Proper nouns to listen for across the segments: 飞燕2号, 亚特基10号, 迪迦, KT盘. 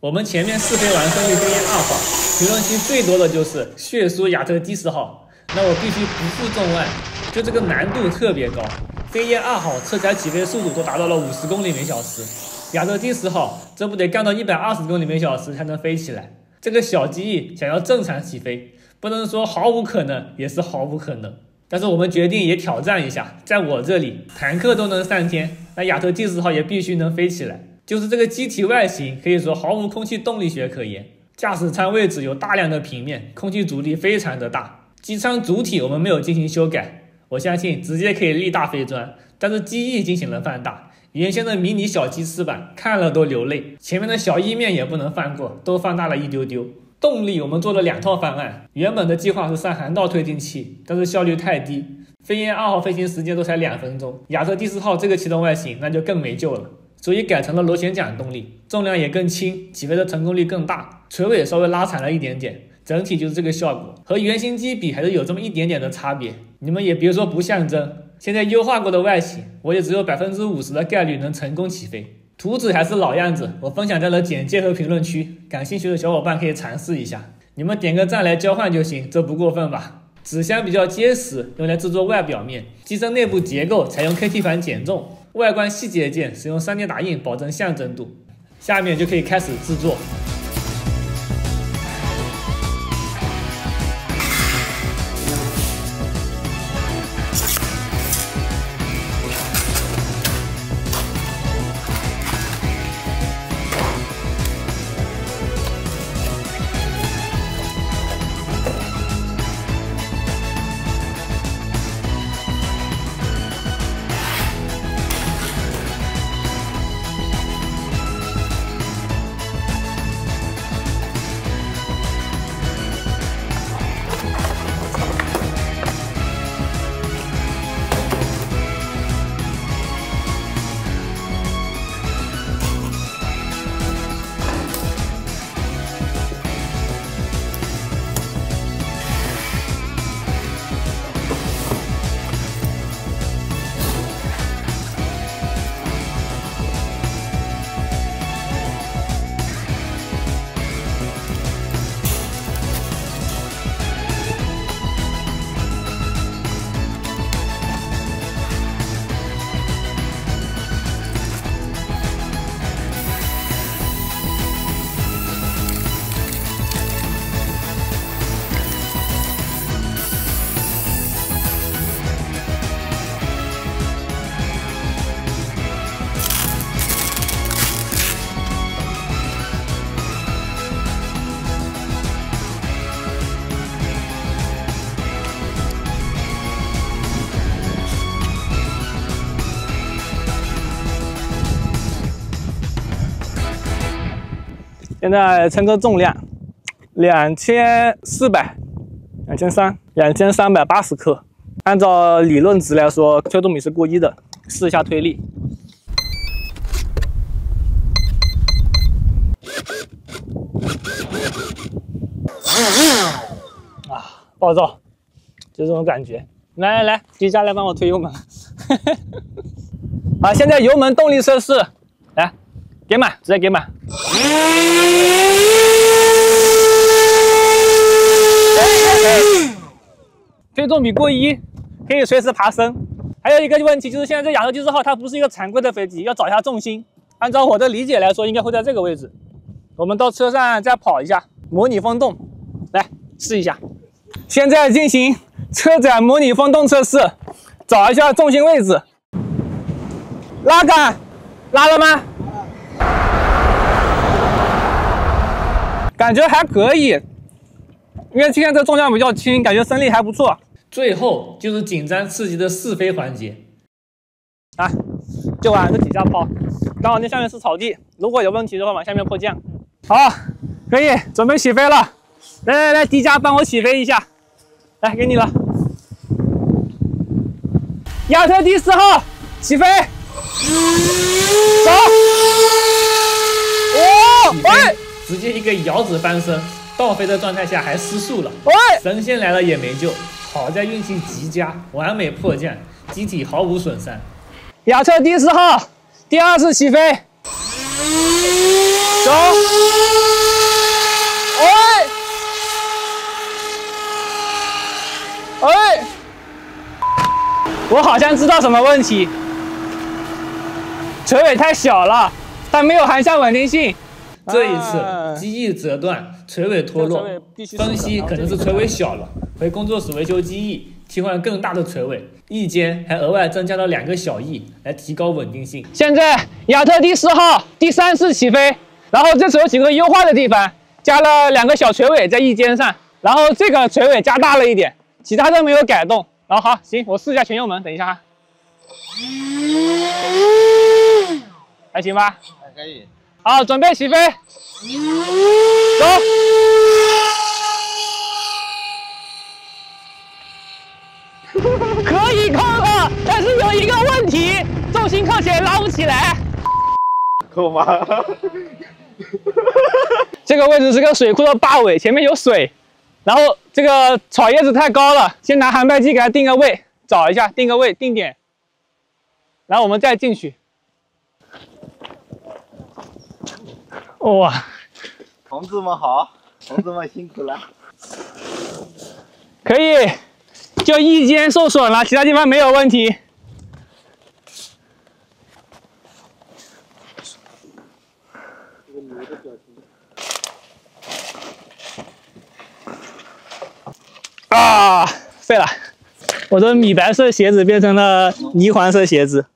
我们前面试飞完分析飞燕2号，评论区最多的就是血书亚特基10号。那我必须不负众望，就这个难度特别高。飞燕2号车载起飞速度都达到了50公里每小时，亚特基10号这不得干到120公里每小时才能飞起来。这个小机翼想要正常起飞，不能说毫无可能，也是毫无可能。 但是我们决定也挑战一下，在我这里，坦克都能上天，那亚特基10号也必须能飞起来。就是这个机体外形，可以说毫无空气动力学可言。驾驶舱位置有大量的平面，空气阻力非常的大。机舱主体我们没有进行修改，我相信直接可以力大飞砖。但是机翼进行了放大，原先的迷你小鸡翅膀看了都流泪，前面的小翼面也不能放过，都放大了一丢丢。 动力我们做了2套方案，原本的计划是上航道推进器，但是效率太低，飞燕2号飞行时间都才2分钟，亚特基10号这个启动外形那就更没救了，所以改成了螺旋桨动力，重量也更轻，起飞的成功率更大，垂尾稍微拉长了一点点，整体就是这个效果，和原型机比还是有这么一点点的差别。你们也别说不象征，现在优化过的外形，我也只有50%的概率能成功起飞。 图纸还是老样子，我分享在了简介和评论区，感兴趣的小伙伴可以尝试一下。你们点个赞来交换就行，这不过分吧？纸箱比较结实，用来制作外表面；机身内部结构采用 KT 盘减重，外观细节件使用3D 打印，保证象征度。下面就可以开始制作。 现在乘客重量2380克，按照理论值来说，推动比是过1的。试一下推力，啊，暴躁，就这种感觉。来来来，迪迦来帮我推油门。好，现在油门动力测试，来，给满，直接给满。 推重比过1，可以随时爬升。还有一个问题就是，现在这亚特基10号它不是一个常规的飞机，要找一下重心。按照我的理解来说，应该会在这个位置。我们到车上再跑一下，模拟风洞，来试一下。现在进行车载模拟风洞测试，找一下重心位置。拉杆拉了吗？ 感觉还可以，因为今天这重量比较轻，感觉升力还不错。最后就是紧张刺激的试飞环节，啊，就往这底下抛。刚好那下面是草地，如果有问题的话往下面泼酱。好，可以准备起飞了。来来来，迪迦帮我起飞一下，来给你了。亚特基10号起飞，走！哦，哎。 直接一个摇指翻身，倒飞的状态下还失速了，神仙来了也没救。好在运气极佳，完美迫降，机体毫无损伤。亚特基10号第2次起飞，走。我好像知道什么问题，车尾太小了，它没有航向稳定性。这一次机翼折断，车尾脱落，分析可能是车尾小了，回工作室维修机翼，替换更大的车尾。翼尖还额外增加了2个小翼来提高稳定性。现在亚特第4号第3次起飞，然后这次有几个优化的地方，加了2个小锤尾在翼尖上，然后这个锤尾加大了一点，其他都没有改动。 然后好，行，我试一下全油门，等一下哈，还行吧？还可以。好，准备起飞，走。可以靠了，但是有一个问题，重心靠前拉不起来。扣吗？这个位置是个水库的坝尾，前面有水。 然后这个草叶子太高了，先拿航拍机给它定个位，找一下定个位定点，然后我们再进去。哇，同志们好，同志们辛苦了。可以，就翼尖受损了，其他地方没有问题。这个牛的表情。 啊，废了！我的米白色鞋子变成了霓虹色鞋子。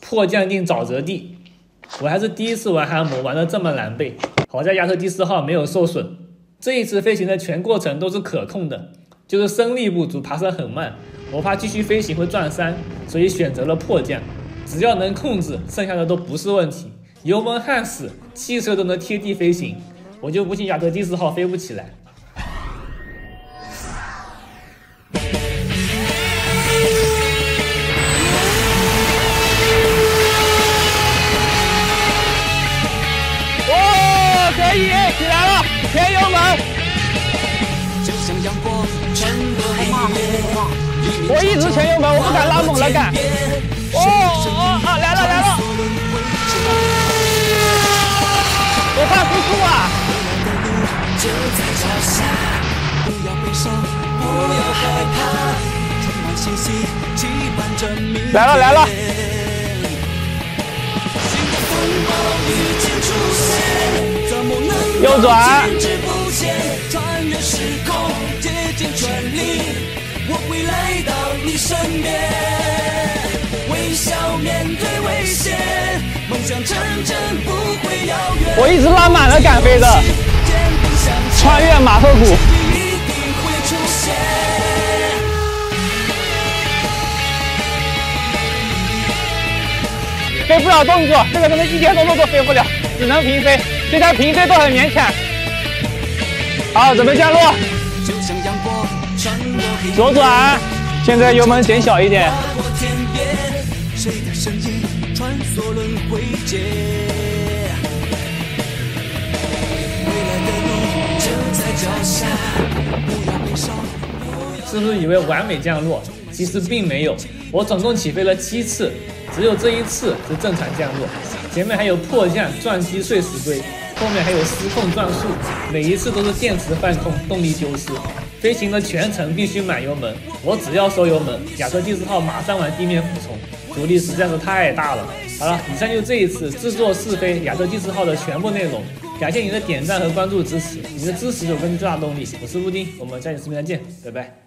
迫降定沼泽地，我还是第1次玩航模，玩的这么狼狈。好在亚特第4号没有受损。这一次飞行的全过程都是可控的，就是升力不足，爬升很慢。我怕继续飞行会撞山，所以选择了迫降。只要能控制，剩下的都不是问题。油门焊死，汽车都能贴地飞行，我就不信亚特第4号飞不起来。 可以起来了，全油门！我一直全油门，我不敢拉猛了杆。哦，来了来了！我怕输出啊！来了来了！ 右转，我一直拉满了杆飞的，穿越马头谷。飞不了动作，这个真的一点动作都飞不了，只能平飞。 对它平飞都很勉强。好，准备降落，左转。现在油门减小一点。是不是以为完美降落？其实并没有。我总共起飞了7次，只有这一次是正常降落。 前面还有迫降、撞击、碎石堆，后面还有失控撞树，每一次都是电池放空、动力丢失。飞行的全程必须满油门，我只要收油门，亚特第4号马上玩地面俯冲，阻力实在是太大了。好了，以上就这一次制作试飞亚特第4号的全部内容，感谢您的点赞和关注支持，您的支持是我更大的动力。我是布丁，我们下期视频再见，拜拜。